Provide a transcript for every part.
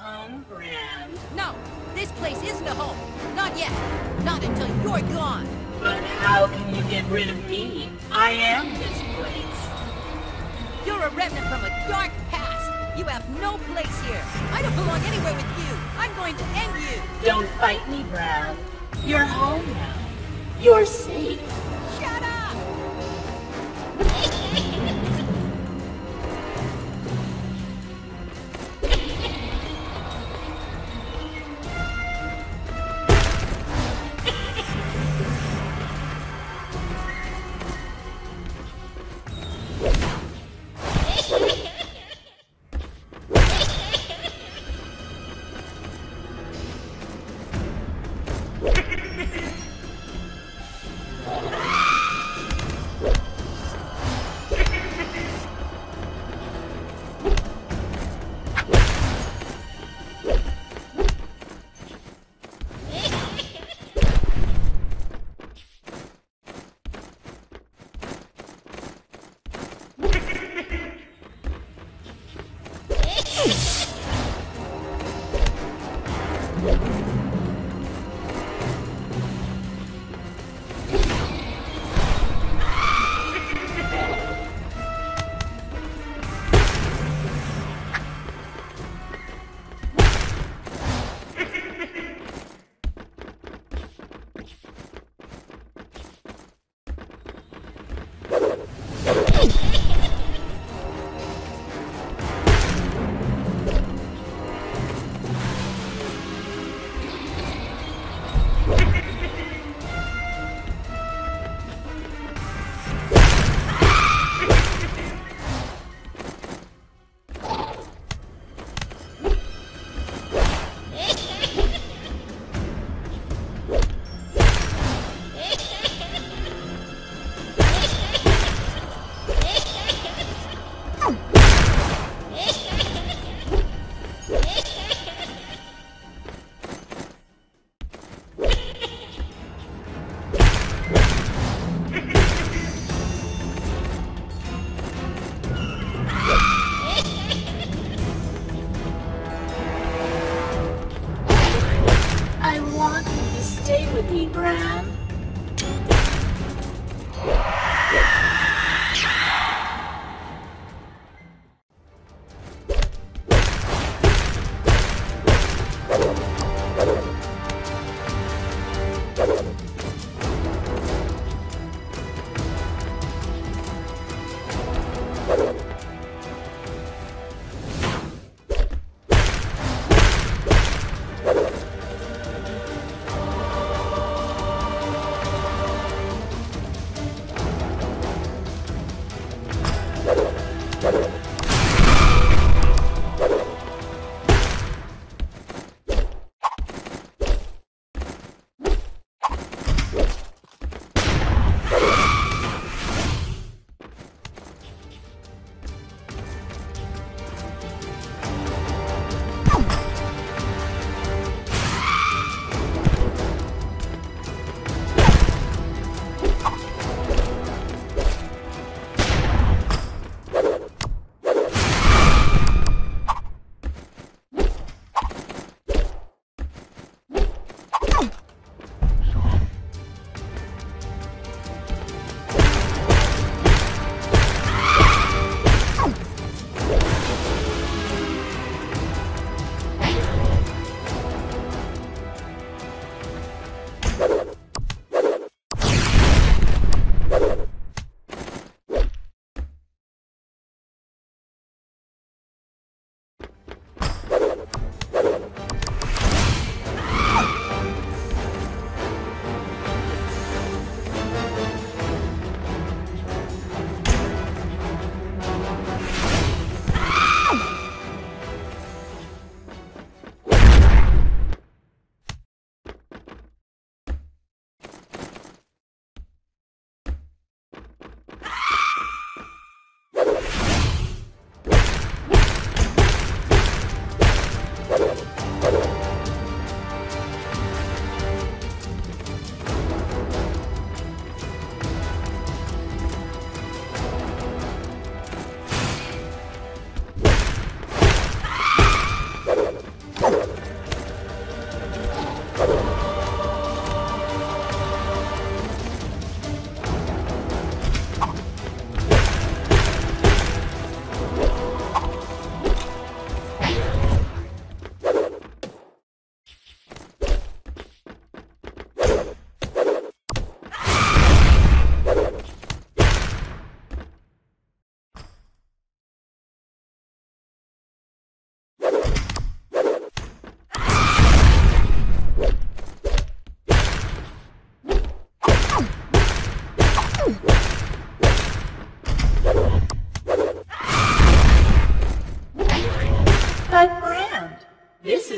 home ground. No, this place isn't a home. Not yet. Not until you're gone. But how can you get rid of me? I am this place. You're a remnant from a dark past. You have no place here. I don't belong anywhere with you. I'm going to end you. Don't fight me, Brown. You're home now. You're safe. Shut up!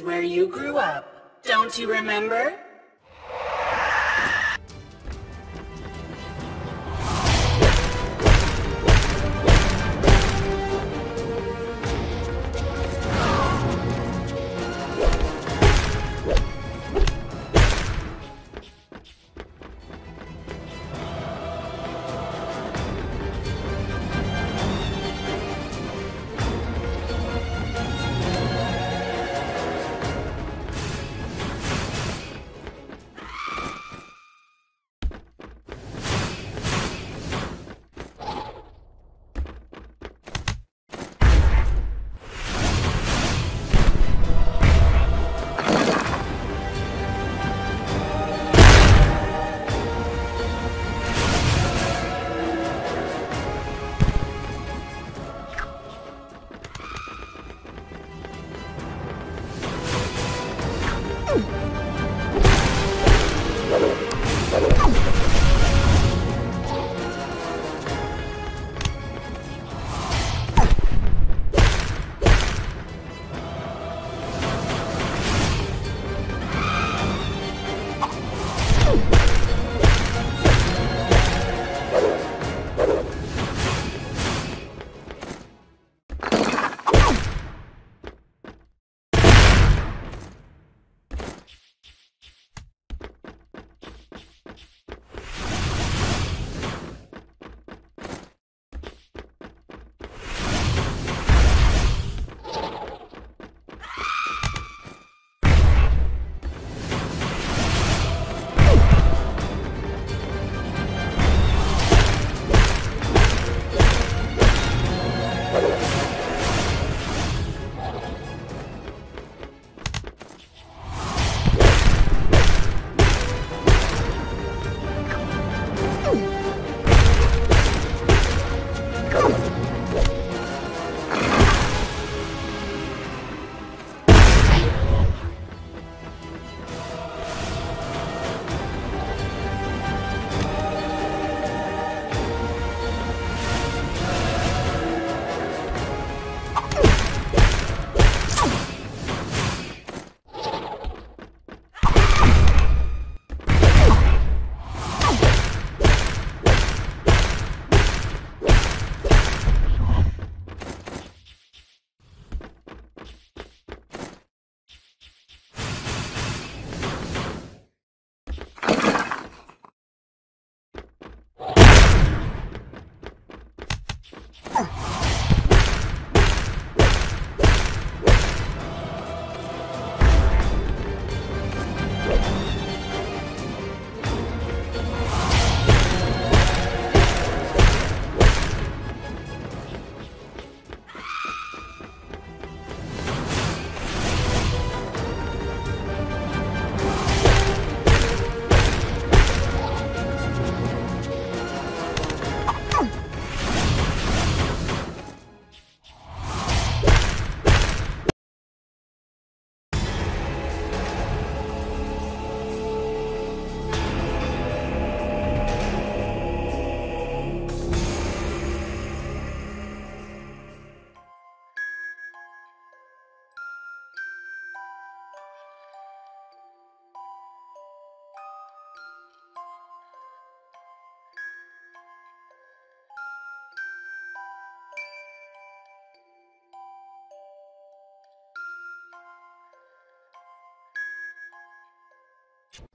is where you grew up. Don't you remember?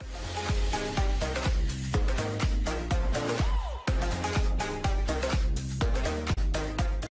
You